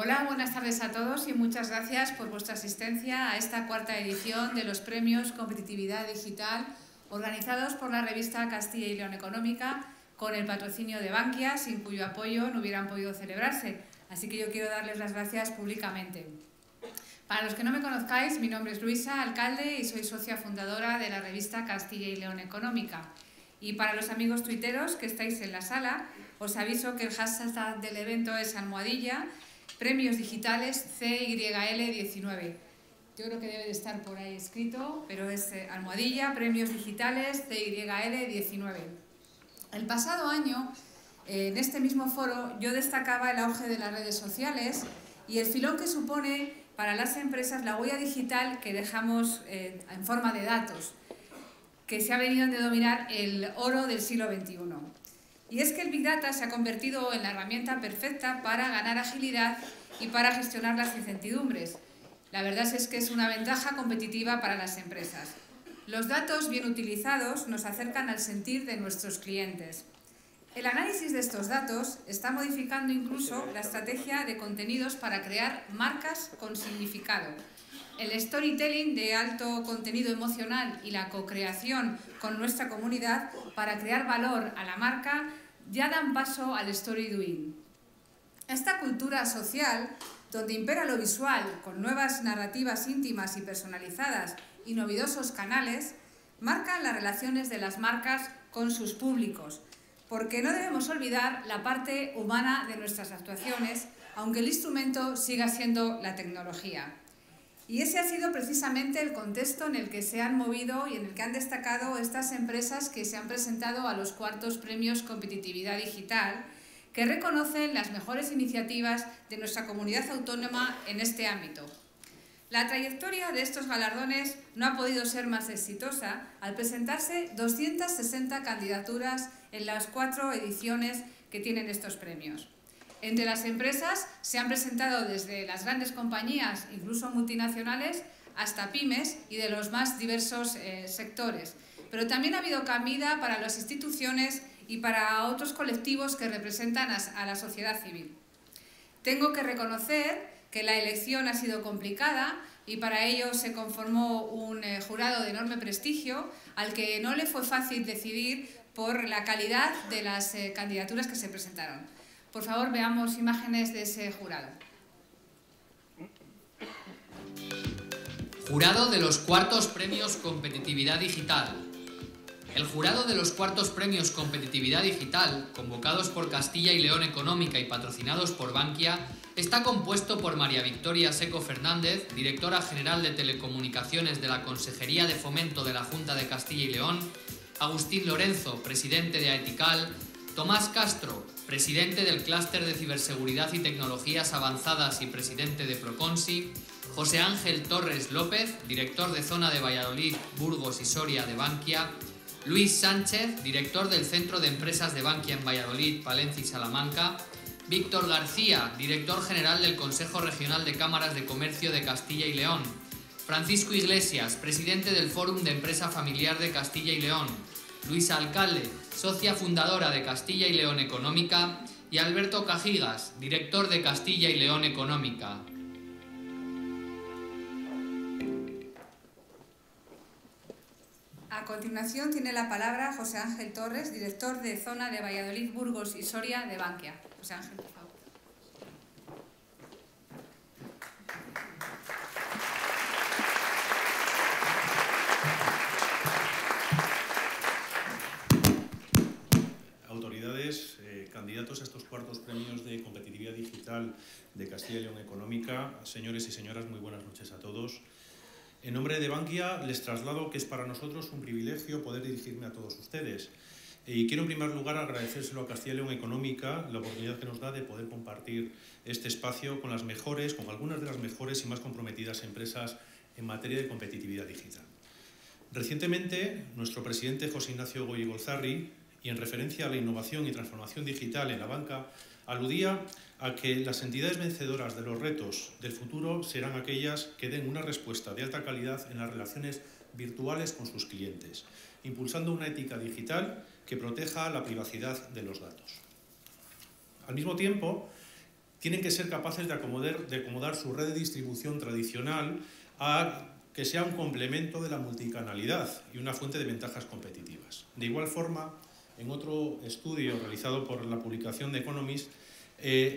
Hola, buenas tardes a todos y muchas gracias por vuestra asistencia a esta cuarta edición de los premios Competitividad Digital organizados por la revista Castilla y León Económica con el patrocinio de Bankia, sin cuyo apoyo no hubieran podido celebrarse. Así que yo quiero darles las gracias públicamente. Para los que no me conozcáis, mi nombre es Luisa Alcalde y soy socia fundadora de la revista Castilla y León Económica. Y para los amigos tuiteros que estáis en la sala, os aviso que el hashtag del evento es almohadilla, premios digitales CYL19. Yo creo que debe de estar por ahí escrito, pero es almohadilla, premios digitales CYL19. El pasado año, en este mismo foro, yo destacaba el auge de las redes sociales y el filón que supone para las empresas la huella digital que dejamos en forma de datos, que se ha venido a denominar el oro del siglo XXI. Y es que el Big Data se ha convertido en la herramienta perfecta para ganar agilidad y para gestionar las incertidumbres. La verdad es que es una ventaja competitiva para las empresas. Los datos bien utilizados nos acercan al sentir de nuestros clientes. El análisis de estos datos está modificando incluso la estrategia de contenidos para crear marcas con significado. El storytelling de alto contenido emocional y la co-creación con nuestra comunidad para crear valor a la marca ya dan paso al story doing. Esta cultura social, donde impera lo visual con nuevas narrativas íntimas y personalizadas y novedosos canales, marcan las relaciones de las marcas con sus públicos, porque no debemos olvidar la parte humana de nuestras actuaciones, aunque el instrumento siga siendo la tecnología. Y ese ha sido precisamente el contexto en el que se han movido y en el que han destacado estas empresas que se han presentado a los cuartos premios Competitividad Digital, que reconocen las mejores iniciativas de nuestra comunidad autónoma en este ámbito. La trayectoria de estos galardones no ha podido ser más exitosa al presentarse 260 candidaturas en las 4 ediciones que tienen estos premios. Entre las empresas se han presentado desde las grandes compañías, incluso multinacionales, hasta pymes y de los más diversos sectores. Pero también ha habido cabida para las instituciones y para otros colectivos que representan a la sociedad civil. Tengo que reconocer que la elección ha sido complicada y para ello se conformó un jurado de enorme prestigio al que no le fue fácil decidir por la calidad de las candidaturas que se presentaron. Por favor, veamos imágenes de ese jurado. Jurado de los cuartos premios Competitividad Digital. El jurado de los cuartos premios Competitividad Digital, convocados por Castilla y León Económica y patrocinados por Bankia, está compuesto por María Victoria Seco Fernández, directora general de Telecomunicaciones de la Consejería de Fomento de la Junta de Castilla y León, Agustín Lorenzo, presidente de Aetical, Tomás Castro, presidente del Clúster de Ciberseguridad y Tecnologías Avanzadas y presidente de Proconsi, José Ángel Torres López, director de Zona de Valladolid, Burgos y Soria de Bankia, Luis Sánchez, director del Centro de Empresas de Bankia en Valladolid, Palencia y Salamanca, Víctor García, director general del Consejo Regional de Cámaras de Comercio de Castilla y León, Francisco Iglesias, presidente del Fórum de Empresa Familiar de Castilla y León, Luisa Alcalde, socia fundadora de Castilla y León Económica, y Alberto Cajigas, director de Castilla y León Económica. A continuación tiene la palabra José Ángel Torres, director de Zona de Valladolid, Burgos y Soria de Bankia. José Ángel, por favor. Candidatos a estos cuartos premios de competitividad digital de Castilla y León Económica, señores y señoras, muy buenas noches a todos. En nombre de Bankia les traslado que es para nosotros un privilegio poder dirigirme a todos ustedes. Y quiero en primer lugar agradecérselo a Castilla y León Económica la oportunidad que nos da de poder compartir este espacio con las mejores, con algunas de las mejores y más comprometidas empresas en materia de competitividad digital. Recientemente, nuestro presidente José Ignacio Goyi Golzarri, y en referencia a la innovación y transformación digital en la banca, aludía a que las entidades vencedoras de los retos del futuro serán aquellas que den una respuesta de alta calidad en las relaciones virtuales con sus clientes, impulsando una ética digital que proteja la privacidad de los datos. Al mismo tiempo, tienen que ser capaces de acomodar su red de distribución tradicional a que sea un complemento de la multicanalidad y una fuente de ventajas competitivas. De igual forma, en otro estudio realizado por la publicación The Economist,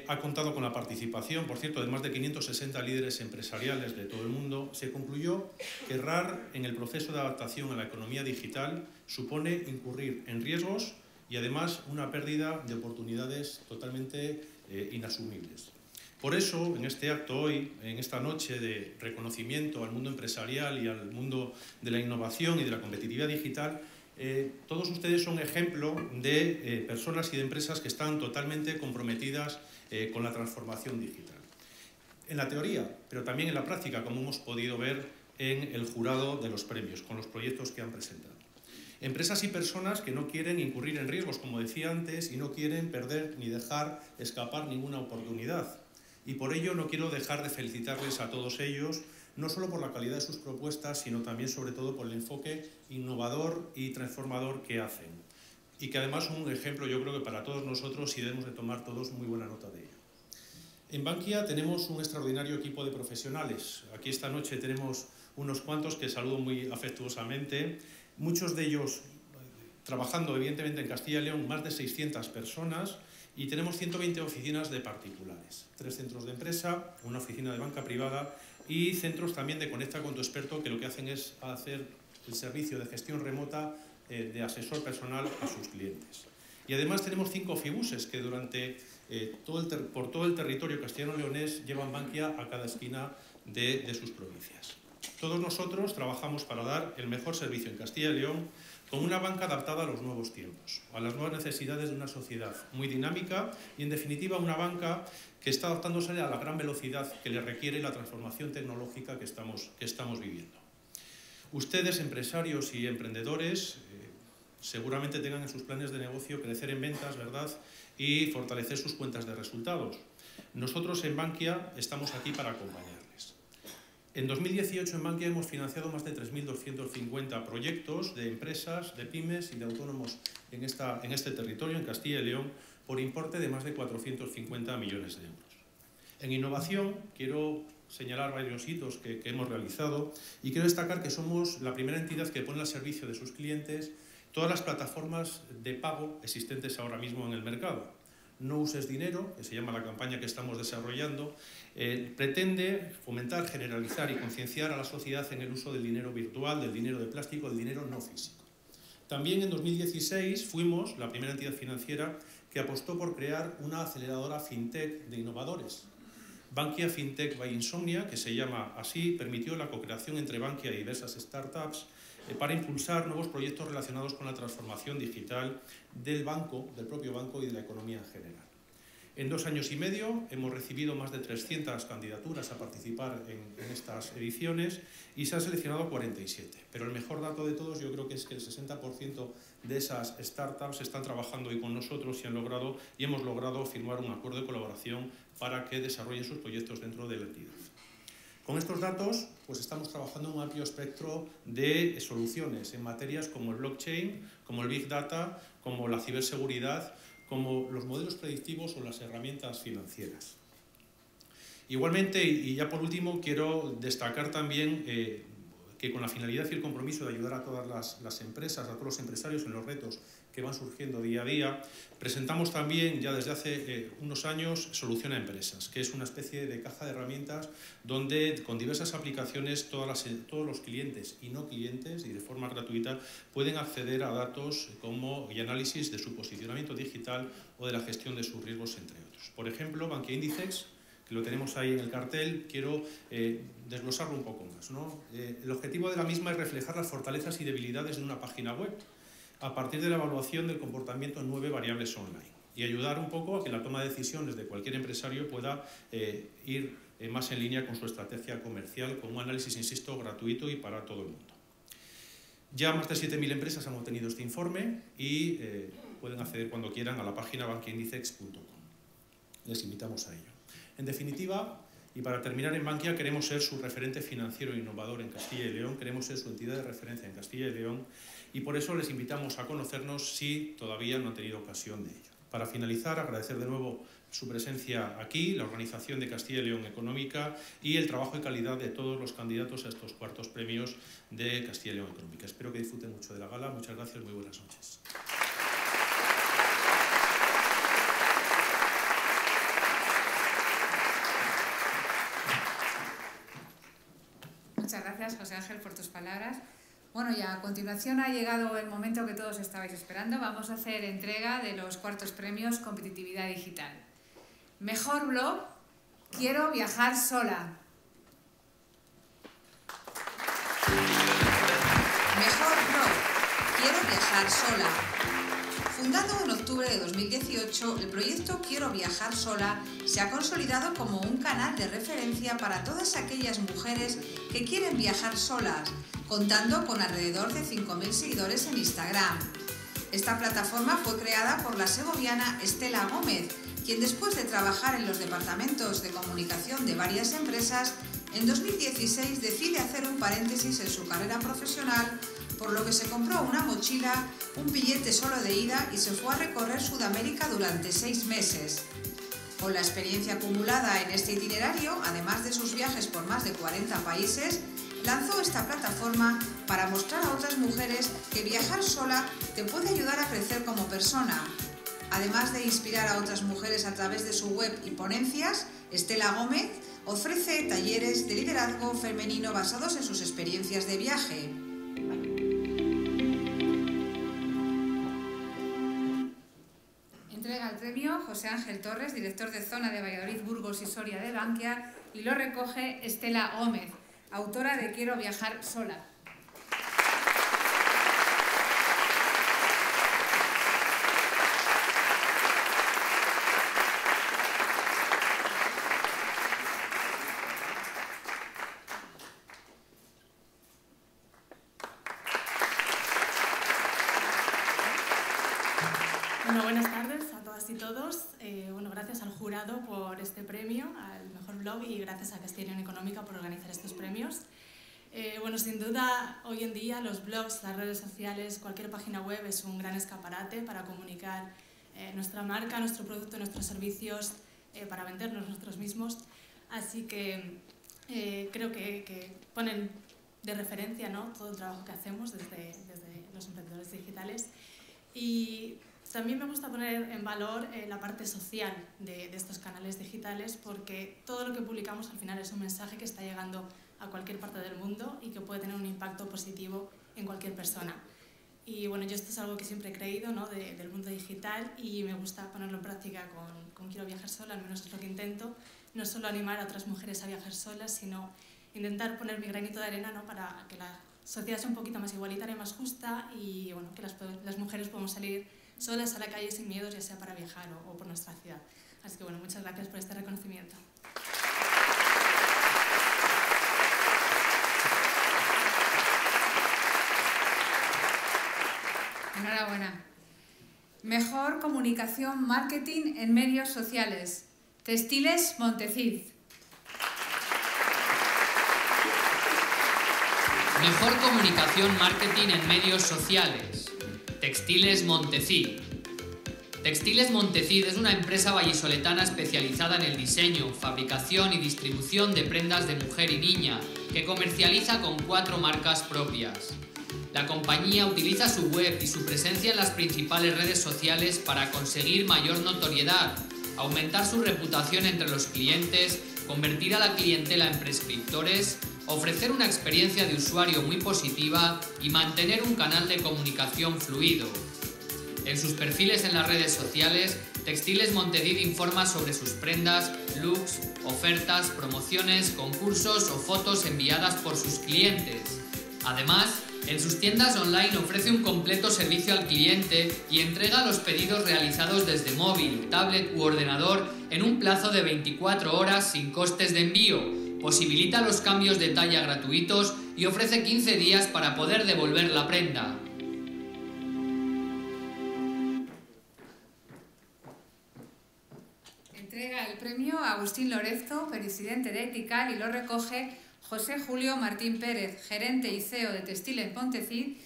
ha contado con la participación, por cierto, de más de 560 líderes empresariales de todo el mundo. Se concluyó que errar en el proceso de adaptación a la economía digital supone incurrir en riesgos y además una pérdida de oportunidades totalmente inasumibles. Por eso, en este acto hoy, en esta noche de reconocimiento al mundo empresarial y al mundo de la innovación y de la competitividad digital, todos ustedes son ejemplo de personas y de empresas que están totalmente comprometidas con la transformación digital. En la teoría, pero también en la práctica, como hemos podido ver en el jurado de los premios, con los proyectos que han presentado. Empresas y personas que no quieren incurrir en riesgos, como decía antes, y no quieren perder ni dejar escapar ninguna oportunidad. Y por ello no quiero dejar de felicitarles a todos ellos, no solo por la calidad de sus propuestas, sino también, sobre todo, por el enfoque innovador y transformador que hacen. Y que además son un ejemplo, yo creo que para todos nosotros, y debemos de tomar todos muy buena nota de ello. En Bankia tenemos un extraordinario equipo de profesionales. Aquí esta noche tenemos unos cuantos que saludo muy afectuosamente. Muchos de ellos trabajando, evidentemente, en Castilla y León, más de 600 personas. Y tenemos 120 oficinas de particulares, 3 centros de empresa, una oficina de banca privada y centros también de Conecta con tu experto, que lo que hacen es hacer el servicio de gestión remota de asesor personal a sus clientes. Y además tenemos 5 ofibuses que durante por todo el territorio castellano-leonés llevan Bankia a cada esquina de sus provincias. Todos nosotros trabajamos para dar el mejor servicio en Castilla y León, con una banca adaptada a los nuevos tiempos, a las nuevas necesidades de una sociedad muy dinámica y, en definitiva, una banca que está adaptándose a la gran velocidad que le requiere la transformación tecnológica que estamos viviendo. Ustedes, empresarios y emprendedores, seguramente tengan en sus planes de negocio crecer en ventas, ¿verdad?, y fortalecer sus cuentas de resultados. Nosotros en Bankia estamos aquí para acompañarles. En 2018 en Bankia hemos financiado más de 3.250 proyectos de empresas, de pymes y de autónomos en este territorio, en Castilla y León, por importe de más de 450 millones de euros. En innovación quiero señalar varios hitos que hemos realizado y quiero destacar que somos la primera entidad que pone al servicio de sus clientes todas las plataformas de pago existentes ahora mismo en el mercado. No uses dinero, que se llama la campaña que estamos desarrollando, pretende fomentar, generalizar y concienciar a la sociedad en el uso del dinero virtual, del dinero de plástico, del dinero no físico. También en 2016 fuimos la primera entidad financiera que apostó por crear una aceleradora fintech de innovadores. Bankia Fintech by Insomnia, que se llama así, permitió la co-creación entre Bankia y diversas startups para impulsar nuevos proyectos relacionados con la transformación digital del banco, del propio banco y de la economía en general. En 2 años y medio hemos recibido más de 300 candidaturas a participar en estas ediciones y se han seleccionado 47. Pero el mejor dato de todos yo creo que es que el 60% de esas startups están trabajando hoy con nosotros y hemos logrado firmar un acuerdo de colaboración para que desarrollen sus proyectos dentro de la entidad. Con estos datos, pues estamos trabajando en un amplio espectro de soluciones en materias como el blockchain, como el Big Data, como la ciberseguridad, como los modelos predictivos o las herramientas financieras. Igualmente, y ya por último, quiero destacar también que con la finalidad y el compromiso de ayudar a todas las empresas, a todos los empresarios en los retos que van surgiendo día a día, presentamos también ya desde hace unos años Soluciona Empresas, que es una especie de caja de herramientas donde con diversas aplicaciones todos los clientes y no clientes y de forma gratuita pueden acceder a datos y análisis de su posicionamiento digital o de la gestión de sus riesgos, entre otros. Por ejemplo, Bank Índicex, que lo tenemos ahí en el cartel, quiero desglosarlo un poco más, ¿no? El objetivo de la misma es reflejar las fortalezas y debilidades de una página web a partir de la evaluación del comportamiento en 9 variables online y ayudar un poco a que la toma de decisiones de cualquier empresario pueda ir más en línea con su estrategia comercial, con un análisis, insisto, gratuito y para todo el mundo. Ya más de 7.000 empresas han obtenido este informe y pueden acceder cuando quieran a la página bankindicex.com. Les invitamos a ello. En definitiva, y para terminar, en Bankia queremos ser su referente financiero e innovador en Castilla y León, queremos ser su entidad de referencia en Castilla y León y por eso les invitamos a conocernos si todavía no han tenido ocasión de ello. Para finalizar, agradecer de nuevo su presencia aquí, la organización de Castilla y León Económica y el trabajo y calidad de todos los candidatos a estos cuartos premios de Castilla y León Económica. Espero que disfruten mucho de la gala. Muchas gracias, muy buenas noches. Muchas gracias, José Ángel, por tus palabras. Bueno, y a continuación ha llegado el momento que todos estabais esperando. Vamos a hacer entrega de los cuartos premios Competitividad Digital. Mejor blog, Quiero Viajar Sola. Mejor blog, Quiero Viajar Sola. Fundado en octubre de 2018, el proyecto Quiero Viajar Sola se ha consolidado como un canal de referencia para todas aquellas mujeres que quieren viajar solas, contando con alrededor de 5.000 seguidores en Instagram. Esta plataforma fue creada por la segoviana Estela Gómez, quien después de trabajar en los departamentos de comunicación de varias empresas, en 2016 decide hacer un paréntesis en su carrera profesional, por lo que se compró una mochila, un billete solo de ida y se fue a recorrer Sudamérica durante 6 meses. Con la experiencia acumulada en este itinerario, además de sus viajes por más de 40 países, lanzó esta plataforma para mostrar a otras mujeres que viajar sola te puede ayudar a crecer como persona. Además de inspirar a otras mujeres a través de su web y ponencias, Estela Gómez ofrece talleres de liderazgo femenino basados en sus experiencias de viaje. Entrega el premio José Ángel Torres, director de Zona de Valladolid, Burgos y Soria de Bankia, y lo recoge Estela Gómez, autora de Quiero Viajar Sola. Bueno, buenas tardes a todas y todos. Gracias al jurado por este premio, al Mejor Blog, y gracias a Castilla y León Económica por organizar estos premios. Sin duda, hoy en día los blogs, las redes sociales, cualquier página web es un gran escaparate para comunicar nuestra marca, nuestro producto, nuestros servicios, para vendernos nosotros mismos. Así que creo que ponen de referencia, ¿no?, todo el trabajo que hacemos desde los emprendedores digitales. Y también me gusta poner en valor la parte social de estos canales digitales, porque todo lo que publicamos al final es un mensaje que está llegando a cualquier parte del mundo y que puede tener un impacto positivo en cualquier persona. Y bueno, yo esto es algo que siempre he creído, ¿no?, del mundo digital, y me gusta ponerlo en práctica con Quiero Viajar Sola, al menos es lo que intento. No solo animar a otras mujeres a viajar solas, sino intentar poner mi granito de arena, ¿no?, para que la sociedad sea un poquito más igualitaria, más justa, y bueno, que las mujeres podamos salir solas a la calle sin miedos, ya sea para viajar o por nuestra ciudad. Así que bueno, muchas gracias por este reconocimiento. Enhorabuena. Mejor comunicación marketing en medios sociales, Textiles Montecid. Mejor comunicación marketing en medios sociales, Textiles Montecid. Textiles Montecid es una empresa vallisoletana especializada en el diseño, fabricación y distribución de prendas de mujer y niña, que comercializa con 4 marcas propias. La compañía utiliza su web y su presencia en las principales redes sociales para conseguir mayor notoriedad, aumentar su reputación entre los clientes, convertir a la clientela en prescriptores, ofrecer una experiencia de usuario muy positiva y mantener un canal de comunicación fluido. En sus perfiles en las redes sociales, Textiles Montecid informa sobre sus prendas, looks, ofertas, promociones, concursos o fotos enviadas por sus clientes. Además, en sus tiendas online ofrece un completo servicio al cliente y entrega los pedidos realizados desde móvil, tablet u ordenador en un plazo de 24 horas sin costes de envío. Posibilita los cambios de talla gratuitos y ofrece 15 días para poder devolver la prenda. Entrega el premio a Agustín Lorenzo, presidente de Aetical, y lo recoge José Julio Martín Pérez, gerente y CEO de Textiles Montecid,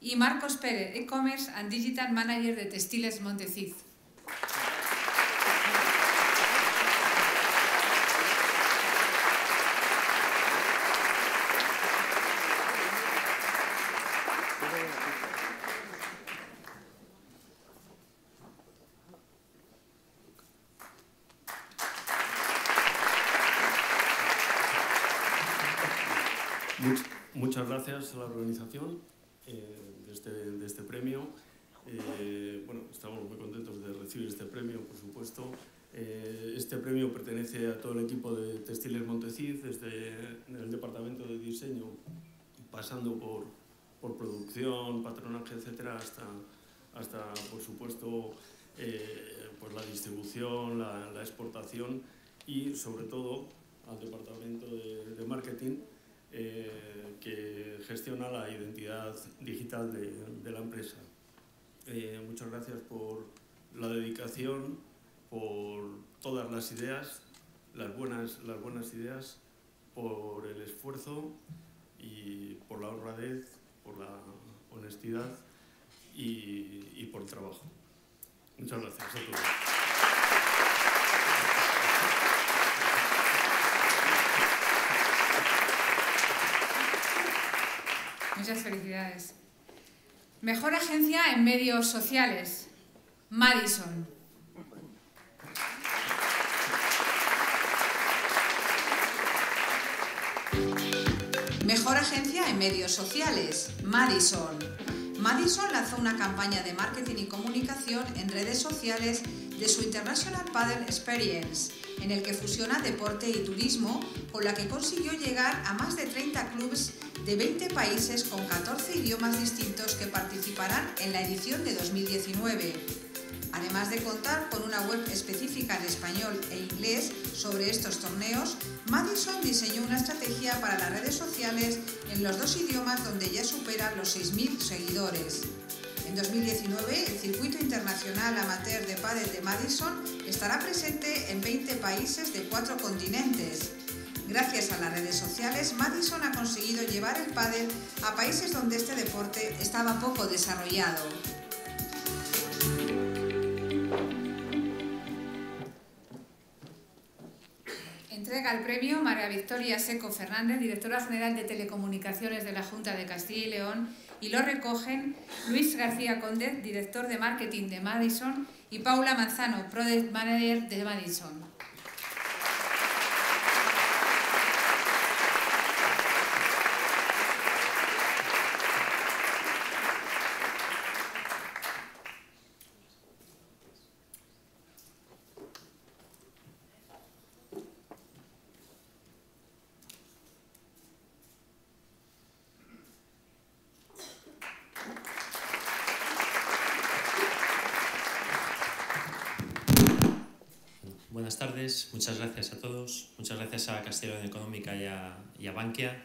y Marcos Pérez, e-commerce and digital manager de Textiles Montecid. Muchas gracias a la organización de este premio. Bueno, estamos muy contentos de recibir este premio, por supuesto. Este premio pertenece a todo el equipo de Textiles Montecid, desde el departamento de diseño, pasando por producción, patronaje, etcétera, hasta por supuesto, pues la distribución, la exportación y, sobre todo, al departamento de marketing, que gestiona la identidad digital de la empresa. Muchas gracias por la dedicación, por todas las ideas, las buenas ideas, por el esfuerzo y por la honradez, por la honestidad y por el trabajo. Muchas gracias a todos. Muchas felicidades. Mejor agencia en medios sociales, Madison. Mejor agencia en medios sociales, Madison. Madison lanzó una campaña de marketing y comunicación en redes sociales de su International Paddle Experience, en el que fusiona deporte y turismo, con la que consiguió llegar a más de 30 clubes de 20 países con 14 idiomas distintos que participarán en la edición de 2019. Además de contar con una web específica en español e inglés sobre estos torneos, Madison diseñó una estrategia para las redes sociales en los dos idiomas, donde ya superan los 6.000 seguidores. En 2019, el circuito internacional amateur de pádel de Madison estará presente en 20 países de 4 continentes. Gracias a las redes sociales, Madison ha conseguido llevar el pádel a países donde este deporte estaba poco desarrollado. Entrega el premio María Victoria Seco Fernández, directora general de Telecomunicaciones de la Junta de Castilla y León, y lo recogen Luis García Conde, director de marketing de Madison, y Paula Manzano, product manager de Madison. Muchas gracias a todos, muchas gracias a Castilla y León Económica y a Bankia,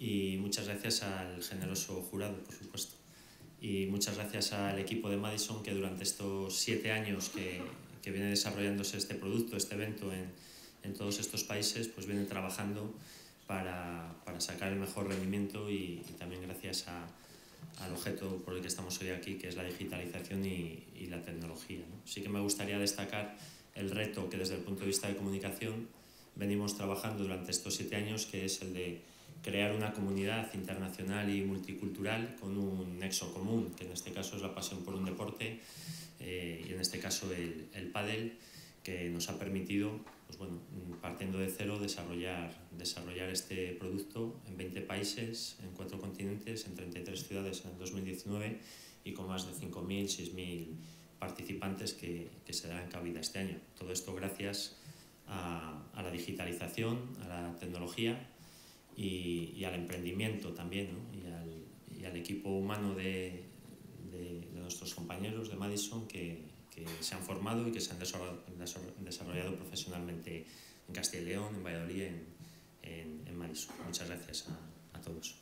y muchas gracias al generoso jurado, por supuesto. Y muchas gracias al equipo de Madison, que durante estos 7 años que viene desarrollándose este producto, este evento en todos estos países, pues viene trabajando para sacar el mejor rendimiento y también gracias al objeto por el que estamos hoy aquí, que es la digitalización y la tecnología, ¿no? Sí que me gustaría destacar el reto que desde el punto de vista de comunicación venimos trabajando durante estos 7 años, que es el de crear una comunidad internacional y multicultural con un nexo común, que en este caso es la pasión por un deporte, y en este caso el pádel, que nos ha permitido, pues bueno, partiendo de cero, desarrollar este producto en 20 países, en 4 continentes, en 33 ciudades en 2019 y con más de 5.000, 6.000 participantes que se darán cabida este año. Todo esto gracias a la digitalización, a la tecnología y al emprendimiento también, ¿no? y al equipo humano de nuestros compañeros de Madison que se han formado y que se han desarrollado profesionalmente en Castilla y León, en Valladolid, en Madison. Muchas gracias a todos.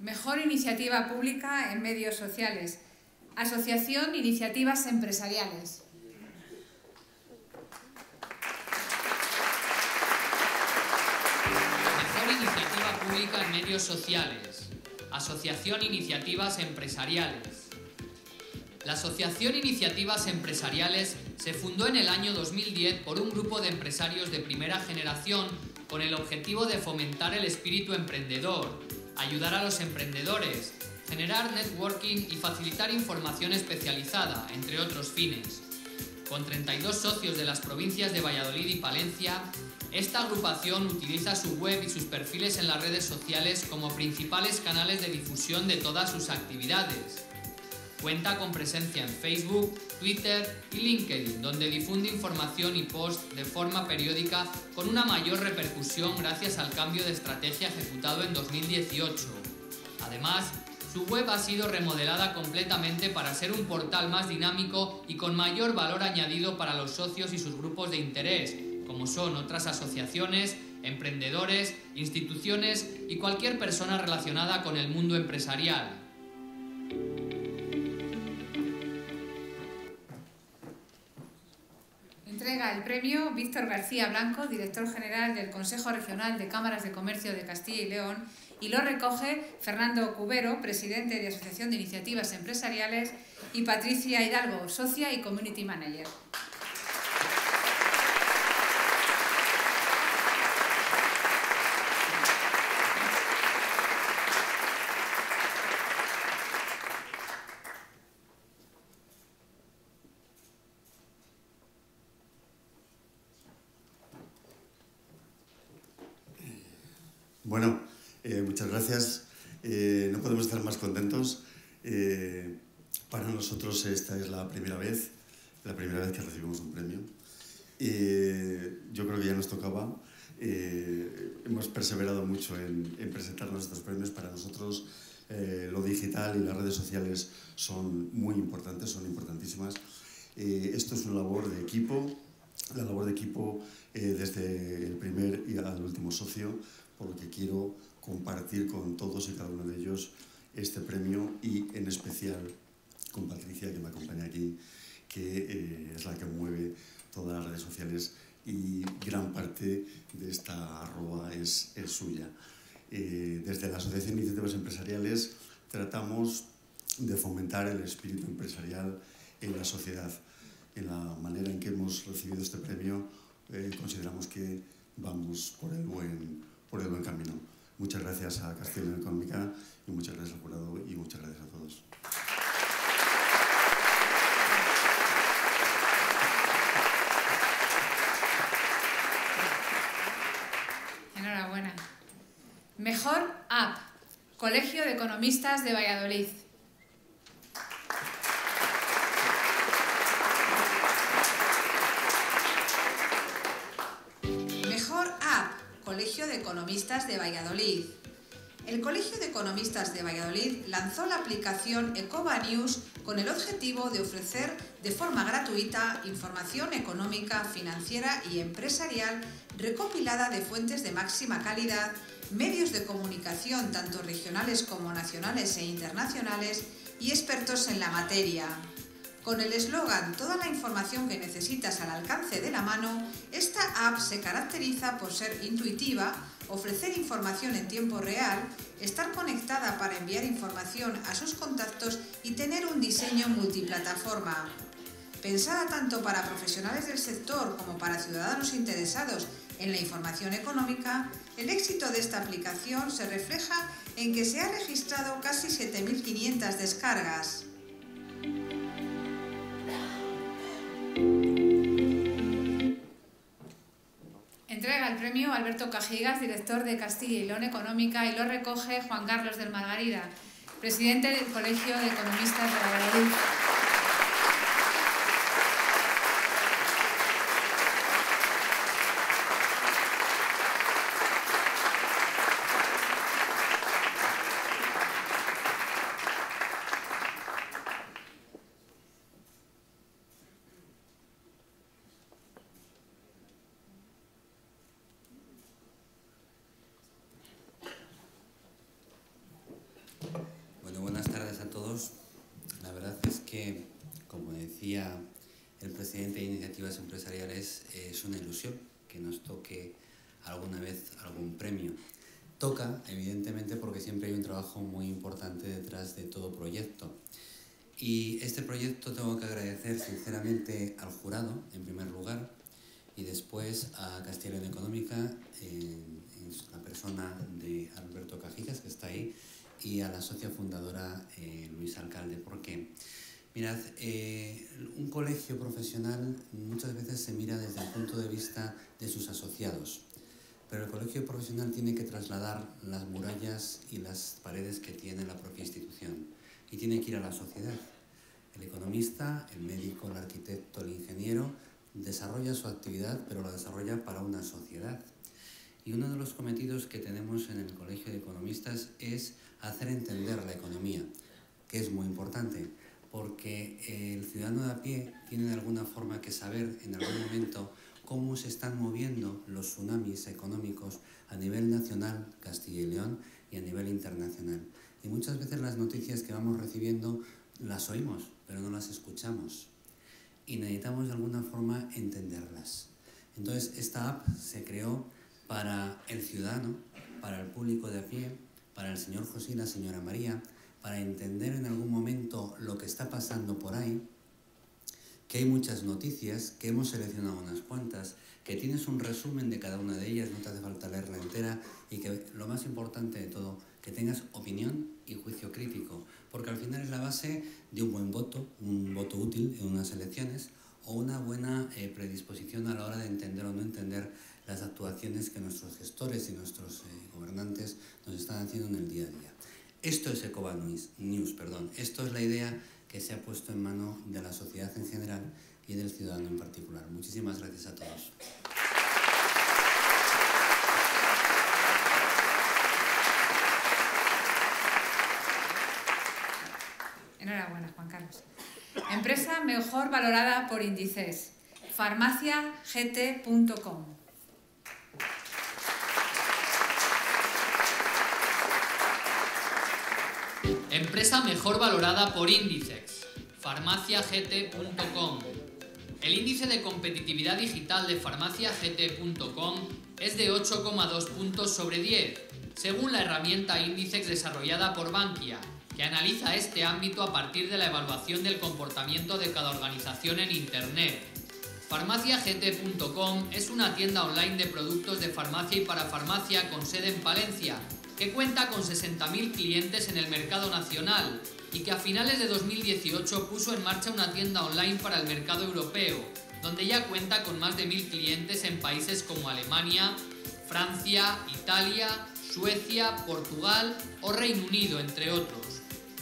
Mejor iniciativa pública en medios sociales, Asociación Iniciativas Empresariales. Mejor iniciativa pública en medios sociales, Asociación Iniciativas Empresariales. La Asociación Iniciativas Empresariales se fundó en el año 2010 por un grupo de empresarios de primera generación con el objetivo de fomentar el espíritu emprendedor, ayudar a los emprendedores, generar networking y facilitar información especializada, entre otros fines. Con 32 socios de las provincias de Valladolid y Palencia, esta agrupación utiliza su web y sus perfiles en las redes sociales como principales canales de difusión de todas sus actividades. Cuenta con presencia en Facebook, Twitter y LinkedIn, donde difunde información y posts de forma periódica con una mayor repercusión gracias al cambio de estrategia ejecutado en 2018. Además, su web ha sido remodelada completamente para ser un portal más dinámico y con mayor valor añadido para los socios y sus grupos de interés, como son otras asociaciones, emprendedores, instituciones y cualquier persona relacionada con el mundo empresarial. Entrega el premio Víctor García Blanco, director general del Consejo Regional de Cámaras de Comercio de Castilla y León, y lo recoge Fernando Cubero, presidente de Asociación de Iniciativas Empresariales, y Patricia Hidalgo, socia y community manager. Bueno, muchas gracias. No podemos estar más contentos. Para nosotros esta es la primera vez que recibimos un premio. Yo creo que ya nos tocaba. Hemos perseverado mucho en presentarnos estos premios. Para nosotros lo digital y las redes sociales son muy importantes, son importantísimas. Esto es una labor de equipo, la labor de equipo desde el primer y al último socio, por lo que quiero compartir con todos y cada uno de ellos este premio y en especial con Patricia, que me acompaña aquí, que es la que mueve todas las redes sociales y gran parte de esta arroba es suya. Desde la Asociación de Iniciativas Empresariales tratamos de fomentar el espíritu empresarial en la sociedad. En la manera en que hemos recibido este premio consideramos que vamos por el buen camino. Muchas gracias a Castilla y León Económica y muchas gracias al jurado y muchas gracias a todos. Enhorabuena. Mejor App, Colegio de Economistas de Valladolid. Colegio de Economistas de Valladolid. El Colegio de Economistas de Valladolid lanzó la aplicación Ecova News con el objetivo de ofrecer de forma gratuita información económica, financiera y empresarial recopilada de fuentes de máxima calidad, medios de comunicación tanto regionales como nacionales e internacionales y expertos en la materia. Con el eslogan "Toda la información que necesitas al alcance de la mano", esta app se caracteriza por ser intuitiva, ofrecer información en tiempo real, estar conectada para enviar información a sus contactos y tener un diseño multiplataforma. Pensada tanto para profesionales del sector como para ciudadanos interesados en la información económica, el éxito de esta aplicación se refleja en que se han registrado casi 7.500 descargas. Entrega el premio Alberto Cajigas, director de Castilla y León Económica, y lo recoge Juan Carlos del Margarida, presidente del Colegio de Economistas de Valladolid. Es una ilusión que nos toque alguna vez algún premio. Toca, evidentemente, porque siempre hay un trabajo muy importante detrás de todo proyecto. Y este proyecto tengo que agradecer sinceramente al jurado, en primer lugar, y después a Castilla y León Económica, en la persona de Alberto Cajigas, que está ahí, y a la socia fundadora Luisa Alcalde, porque mirad, un colegio profesional muchas veces se mira desde el punto de vista de sus asociados, pero el colegio profesional tiene que trasladar las murallas y las paredes que tiene la propia institución y tiene que ir a la sociedad. El economista, el médico, el arquitecto, el ingeniero desarrolla su actividad, pero la desarrolla para una sociedad. Y uno de los cometidos que tenemos en el Colegio de Economistas es hacer entender la economía, que es muy importante, porque el ciudadano de a pie tiene de alguna forma que saber en algún momento cómo se están moviendo los tsunamis económicos a nivel nacional, Castilla y León, y a nivel internacional. Y muchas veces las noticias que vamos recibiendo las oímos, pero no las escuchamos. Y necesitamos de alguna forma entenderlas. Entonces, esta app se creó para el ciudadano, para el público de a pie, para el señor José y la señora María, para entender en algún momento lo que está pasando por ahí, que hay muchas noticias, que hemos seleccionado unas cuantas, que tienes un resumen de cada una de ellas, no te hace falta leerla entera, y que lo más importante de todo, que tengas opinión y juicio crítico, porque al final es la base de un buen voto, un voto útil en unas elecciones, o una buena predisposición a la hora de entender o no entender las actuaciones que nuestros gestores y nuestros gobernantes nos están haciendo en el día a día. Esto es Ecova News, perdón. Esto es la idea que se ha puesto en mano de la sociedad en general y del ciudadano en particular. Muchísimas gracias a todos. Enhorabuena, Juan Carlos. Empresa mejor valorada por Índicex. FarmaciaGT.com. Empresa mejor valorada por Índicex. FarmaciaGT.com. El índice de competitividad digital de FarmaciaGT.com es de 8,2 puntos sobre 10, según la herramienta Índicex desarrollada por Bankia, que analiza este ámbito a partir de la evaluación del comportamiento de cada organización en Internet. FarmaciaGT.com es una tienda online de productos de farmacia y para farmacia con sede en Palencia, que cuenta con 60.000 clientes en el mercado nacional y que a finales de 2018 puso en marcha una tienda online para el mercado europeo, donde ya cuenta con más de 1.000 clientes en países como Alemania, Francia, Italia, Suecia, Portugal o Reino Unido, entre otros.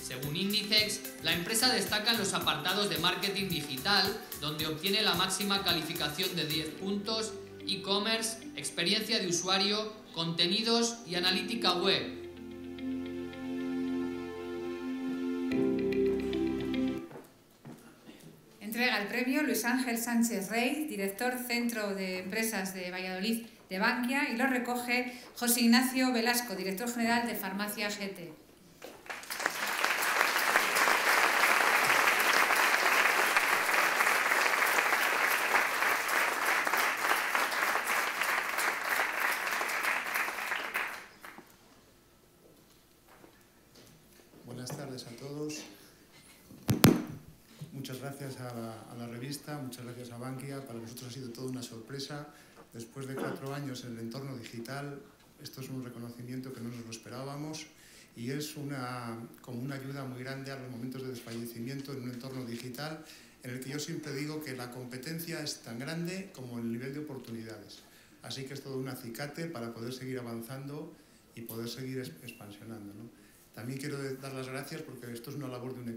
Según Índicex, la empresa destaca en los apartados de marketing digital, donde obtiene la máxima calificación de 10 puntos, e-commerce, experiencia de usuario, contenidos y analítica web. Entrega el premio Luis Ángel Sánchez Rey, director Centro de Empresas de Valladolid de Bankia, y lo recoge José Ignacio Velasco, director general de Farmacia GT. Muchas gracias a Bankia. Para nosotros ha sido toda una sorpresa. Después de 4 años en el entorno digital, esto es un reconocimiento que no nos lo esperábamos y es como una ayuda muy grande a los momentos de desfallecimiento en un entorno digital en el que yo siempre digo que la competencia es tan grande como el nivel de oportunidades. Así que es todo un acicate para poder seguir avanzando y poder seguir expansionando, ¿no? También quiero dar las gracias porque esto es una labor de un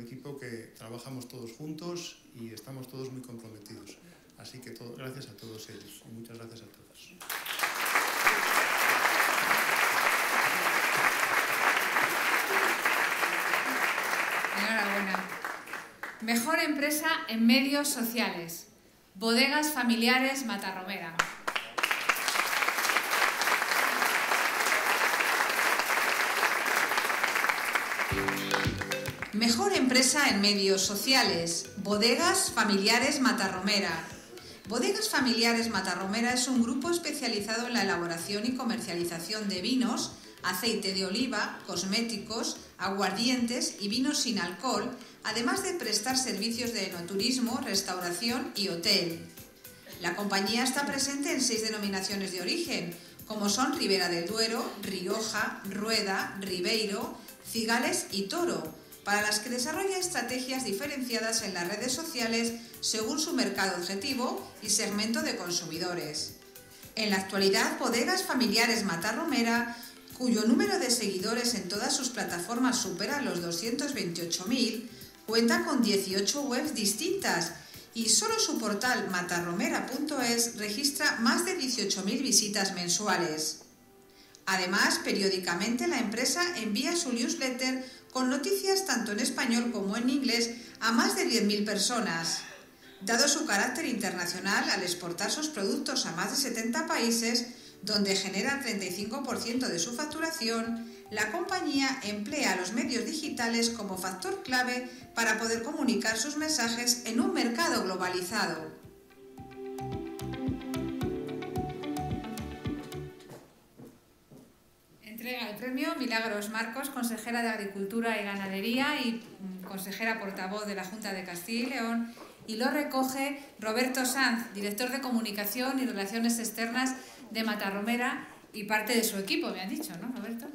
equipo que trabajamos todos juntos y estamos todos muy comprometidos. Así que gracias a todos ellos y muchas gracias a todos. Enhorabuena. Mejor empresa en medios sociales. Bodegas Familiares Matarromera. Mejor empresa en medios sociales, Bodegas Familiares Matarromera. Bodegas Familiares Matarromera es un grupo especializado en la elaboración y comercialización de vinos, aceite de oliva, cosméticos, aguardientes y vinos sin alcohol, además de prestar servicios de enoturismo, restauración y hotel. La compañía está presente en 6 denominaciones de origen, como son Ribera del Duero, Rioja, Rueda, Ribeiro, Cigales y Toro, para las que desarrolla estrategias diferenciadas en las redes sociales según su mercado objetivo y segmento de consumidores. En la actualidad, Bodegas Familiares Matarromera, cuyo número de seguidores en todas sus plataformas supera los 228.000, cuenta con 18 webs distintas y solo su portal matarromera.es registra más de 18.000 visitas mensuales. Además, periódicamente la empresa envía su newsletter con noticias tanto en español como en inglés a más de 10.000 personas. Dado su carácter internacional, al exportar sus productos a más de 70 países, donde genera el 35% de su facturación, la compañía emplea los medios digitales como factor clave para poder comunicar sus mensajes en un mercado globalizado. Entrega el premio Milagros Marcos, consejera de Agricultura y Ganadería y consejera portavoz de la Junta de Castilla y León, y lo recoge Roberto Sanz, director de Comunicación y Relaciones Externas de Matarromera y parte de su equipo, me han dicho, ¿no, Roberto?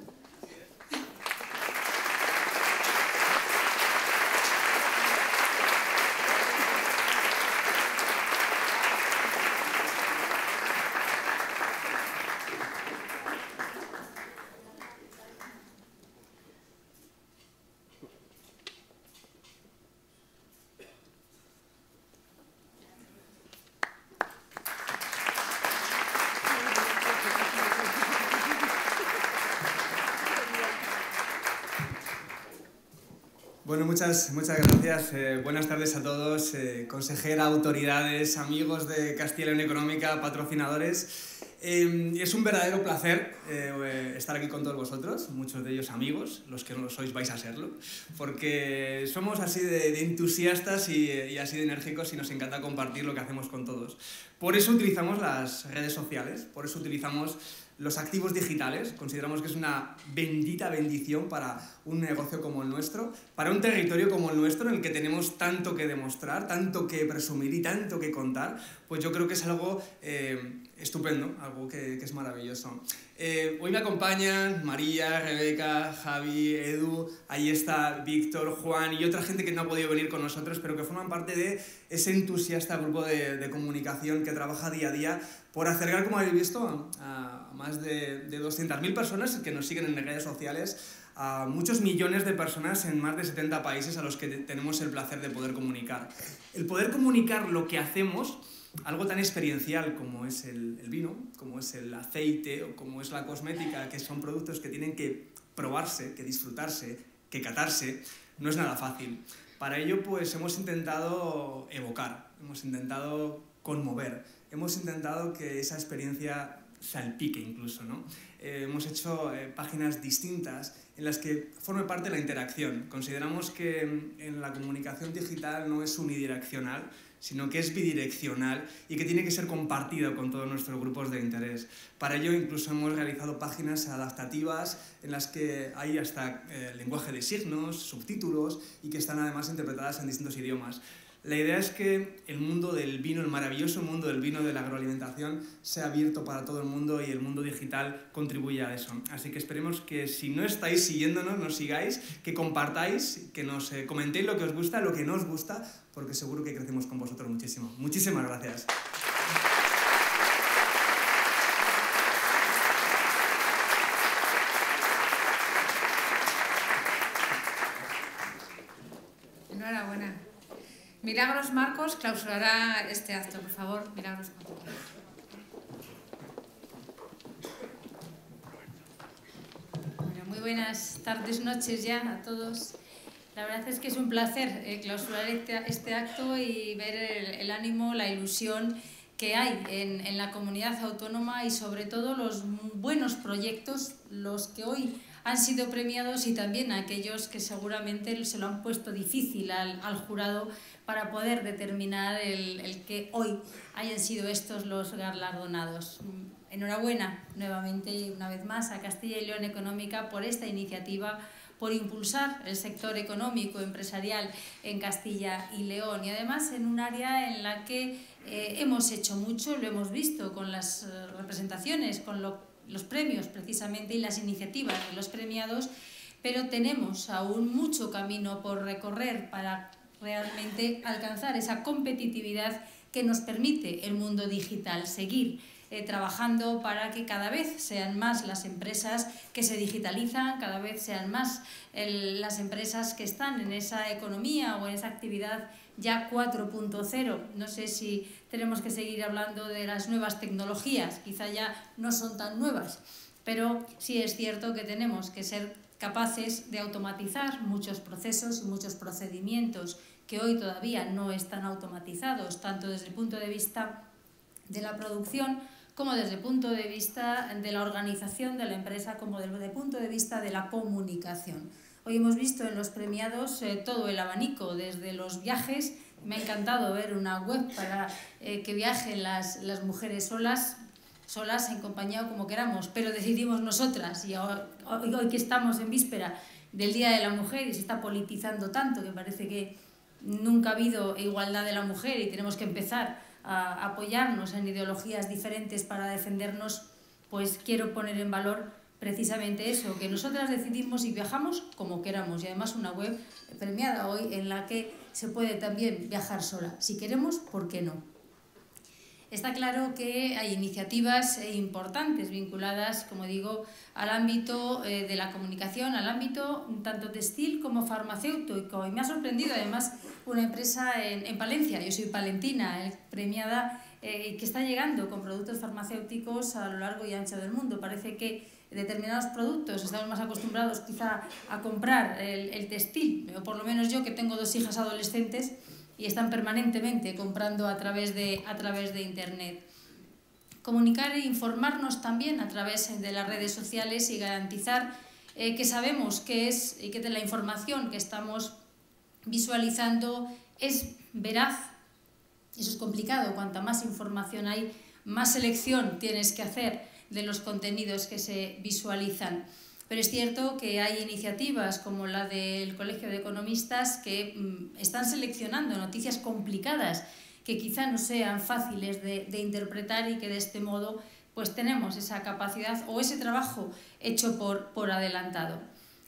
Bueno, muchas gracias. Buenas tardes a todos, consejera, autoridades, amigos de Castilla y León Económica, patrocinadores. Es un verdadero placer estar aquí con todos vosotros, muchos de ellos amigos, los que no lo sois vais a serlo, porque somos así de entusiastas y así de enérgicos y nos encanta compartir lo que hacemos con todos. Por eso utilizamos las redes sociales, por eso utilizamos los activos digitales, consideramos que es una bendita bendición para un negocio como el nuestro, para un territorio como el nuestro, en el que tenemos tanto que demostrar, tanto que presumir y tanto que contar, pues yo creo que es algo estupendo, algo que es maravilloso. Hoy me acompañan María, Rebeca, Javi, Edu, ahí está Víctor, Juan y otra gente que no ha podido venir con nosotros, pero que forman parte de ese entusiasta grupo de comunicación que trabaja día a día por acercar, como habéis visto, a más de 200.000 personas que nos siguen en redes sociales, a muchos millones de personas en más de 70 países a los que tenemos el placer de poder comunicar. El poder comunicar lo que hacemos, algo tan experiencial como es el vino, como es el aceite o como es la cosmética, que son productos que tienen que probarse, que disfrutarse, que catarse, no es nada fácil. Para ello, pues hemos intentado evocar, hemos intentado conmover, hemos intentado que esa experiencia salpique incluso, ¿no? Hemos hecho páginas distintas en las que forme parte la interacción. Consideramos que en la comunicación digital no es unidireccional, sino que es bidireccional y que tiene que ser compartido con todos nuestros grupos de interés. Para ello incluso hemos realizado páginas adaptativas en las que hay hasta lenguaje de signos, subtítulos y que están además interpretadas en distintos idiomas. La idea es que el mundo del vino, el maravilloso mundo del vino, de la agroalimentación, sea abierto para todo el mundo y el mundo digital contribuye a eso. Así que esperemos que si no estáis siguiéndonos, nos sigáis, que compartáis, que nos comentéis lo que os gusta, lo que no os gusta, porque seguro que crecemos con vosotros muchísimo. Muchísimas gracias. Milagros Marcos clausurará este acto, por favor, Milagros Marcos. Bueno, muy buenas tardes, noches ya a todos. La verdad es que es un placer clausurar este acto y ver el ánimo, la ilusión que hay en la comunidad autónoma y sobre todo los buenos proyectos, los que hoy han sido premiados y también aquellos que seguramente se lo han puesto difícil al jurado para poder determinar el que hoy hayan sido estos los galardonados. Enhorabuena nuevamente y una vez más a Castilla y León Económica por esta iniciativa, por impulsar el sector económico empresarial en Castilla y León y además en un área en la que hemos hecho mucho, lo hemos visto con las representaciones, con lo los premios precisamente y las iniciativas de los premiados, pero tenemos aún mucho camino por recorrer para realmente alcanzar esa competitividad que nos permite el mundo digital, seguir trabajando para que cada vez sean más las empresas que se digitalizan, cada vez sean más las empresas que están en esa economía o en esa actividad ya 4.0. No sé si tenemos que seguir hablando de las nuevas tecnologías, quizá ya no son tan nuevas, pero sí es cierto que tenemos que ser capaces de automatizar muchos procesos y muchos procedimientos que hoy todavía no están automatizados, tanto desde el punto de vista de la producción como desde el punto de vista de la organización de la empresa, como desde el punto de vista de la comunicación. Hoy hemos visto en los premiados todo el abanico, desde los viajes. Me ha encantado ver una web para que viajen las mujeres solas, en compañía o como queramos, pero decidimos nosotras, y hoy que estamos en víspera del Día de la Mujer y se está politizando tanto que parece que nunca ha habido igualdad de la mujer y tenemos que empezar a apoyarnos en ideologías diferentes para defendernos, pues quiero poner en valor precisamente eso, que nosotras decidimos y viajamos como queramos, y además una web premiada hoy en la que se puede también viajar sola, si queremos, ¿por qué no? Está claro que hay iniciativas importantes vinculadas, como digo, al ámbito de la comunicación, al ámbito tanto textil como farmacéutico. Y me ha sorprendido además una empresa en Palencia, yo soy palentina, premiada, que está llegando con productos farmacéuticos a lo largo y ancho del mundo. Parece que determinados productos estamos más acostumbrados quizá a comprar el textil, o por lo menos yo que tengo dos hijas adolescentes, y están permanentemente comprando a través de Internet. Comunicar e informarnos también a través de las redes sociales y garantizar que sabemos qué es y que la información que estamos visualizando es veraz. Eso es complicado, cuanta más información hay, más selección tienes que hacer de los contenidos que se visualizan. Pero es cierto que hay iniciativas como la del Colegio de Economistas que están seleccionando noticias complicadas que quizá no sean fáciles de interpretar, y que de este modo pues tenemos esa capacidad o ese trabajo hecho por adelantado.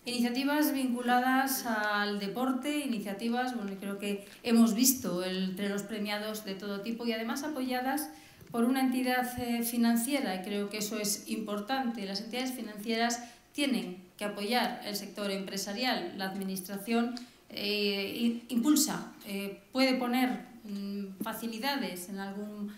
Iniciativas vinculadas al deporte, iniciativas, bueno, creo que hemos visto entre los premiados de todo tipo, y además apoyadas por una entidad financiera, y creo que eso es importante. Las entidades financieras tienen que apoyar el sector empresarial. La administración impulsa, puede poner facilidades en algún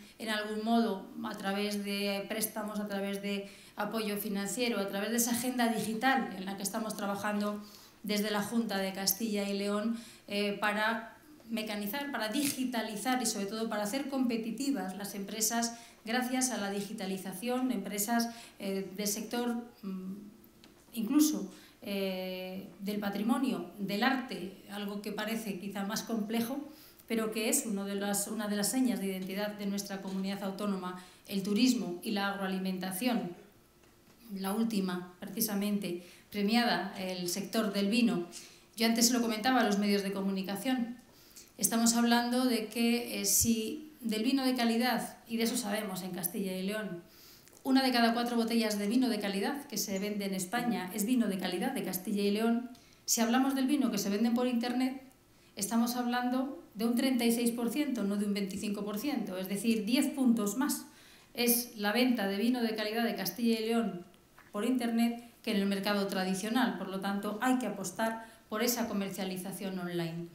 modo a través de préstamos, a través de apoyo financiero, a través de esa agenda digital en la que estamos trabajando desde la Junta de Castilla y León para mecanizar, para digitalizar y sobre todo para hacer competitivas las empresas gracias a la digitalización, empresas del sector incluso del patrimonio, del arte, algo que parece quizá más complejo, pero que es una de las señas de identidad de nuestra comunidad autónoma, el turismo y la agroalimentación. La última, precisamente, premiada, el sector del vino. Yo antes lo comentaba a los medios de comunicación. Estamos hablando de que si del vino de calidad, y de eso sabemos en Castilla y León, una de cada 4 botellas de vino de calidad que se vende en España es vino de calidad de Castilla y León. Si hablamos del vino que se vende por Internet, estamos hablando de un 36%, no de un 25%, es decir, 10 puntos más. Es la venta de vino de calidad de Castilla y León por Internet que en el mercado tradicional. Por lo tanto, hay que apostar por esa comercialización online.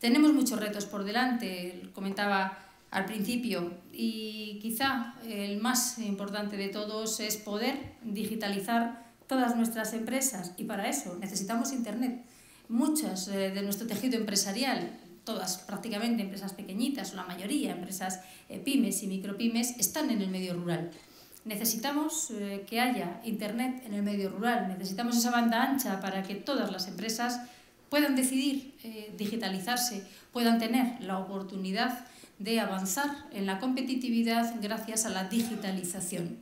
Tenemos muchos retos por delante, comentaba al principio, y quizá el más importante de todos es poder digitalizar todas nuestras empresas, y para eso necesitamos Internet. Muchas de nuestro tejido empresarial, todas prácticamente empresas pequeñitas o la mayoría, empresas pymes y micropymes, están en el medio rural. Necesitamos que haya Internet en el medio rural, necesitamos esa banda ancha para que todas las empresas puedan decidir digitalizarse, puedan tener la oportunidad de avanzar en la competitividad gracias a la digitalización.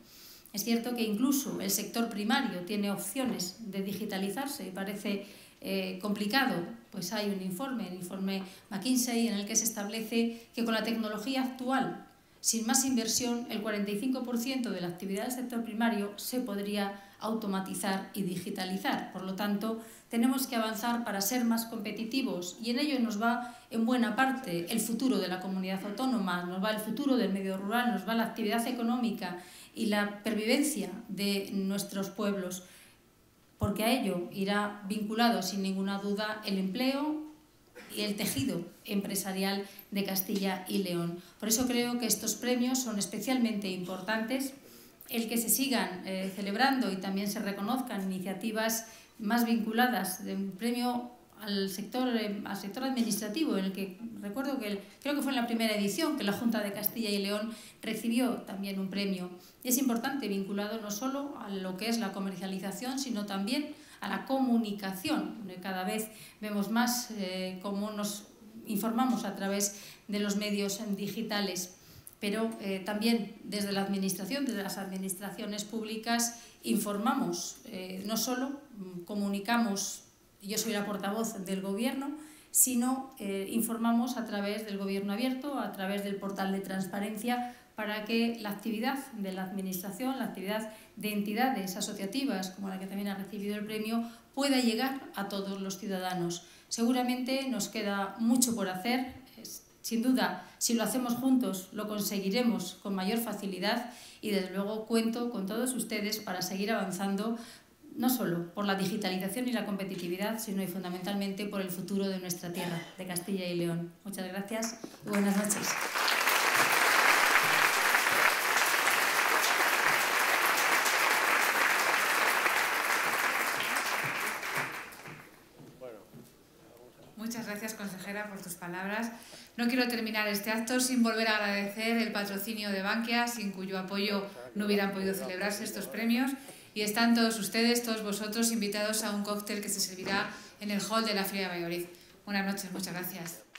Es cierto que incluso el sector primario tiene opciones de digitalizarse y parece complicado. Pues hay un informe, el informe McKinsey, en el que se establece que con la tecnología actual Sin más inversión, el 45% de la actividad del sector primario se podría automatizar y digitalizar. Por lo tanto, tenemos que avanzar para ser más competitivos y en ello nos va en buena parte el futuro de la comunidad autónoma, nos va el futuro del medio rural, nos va la actividad económica y la pervivencia de nuestros pueblos, porque a ello irá vinculado sin ninguna duda el empleo y el tejido empresarial de Castilla y León. Por eso creo que estos premios son especialmente importantes, el que se sigan celebrando y también se reconozcan iniciativas más vinculadas de un premio al sector administrativo, en el que recuerdo que creo que fue en la primera edición que la Junta de Castilla y León recibió también un premio. Y es importante, vinculado no solo a lo que es la comercialización, sino también a la comunicación. Cada vez vemos más cómo nos informamos a través de los medios digitales, pero también desde la administración, desde las administraciones públicas, informamos, no solo comunicamos, yo soy la portavoz del Gobierno, sino informamos a través del Gobierno abierto, a través del portal de transparencia, para que la actividad de la Administración, la actividad de entidades asociativas, como la que también ha recibido el premio, pueda llegar a todos los ciudadanos. Seguramente nos queda mucho por hacer, sin duda, si lo hacemos juntos lo conseguiremos con mayor facilidad y desde luego cuento con todos ustedes para seguir avanzando, no solo por la digitalización y la competitividad, sino y fundamentalmente por el futuro de nuestra tierra, de Castilla y León. Muchas gracias y buenas noches. Muchas gracias, consejera, por tus palabras. No quiero terminar este acto sin volver a agradecer el patrocinio de Bankia, sin cuyo apoyo no hubieran podido celebrarse estos premios. Y están todos ustedes, todos vosotros, invitados a un cóctel que se servirá en el hall de la Feria de Valladolid. Buenas noches, muchas gracias.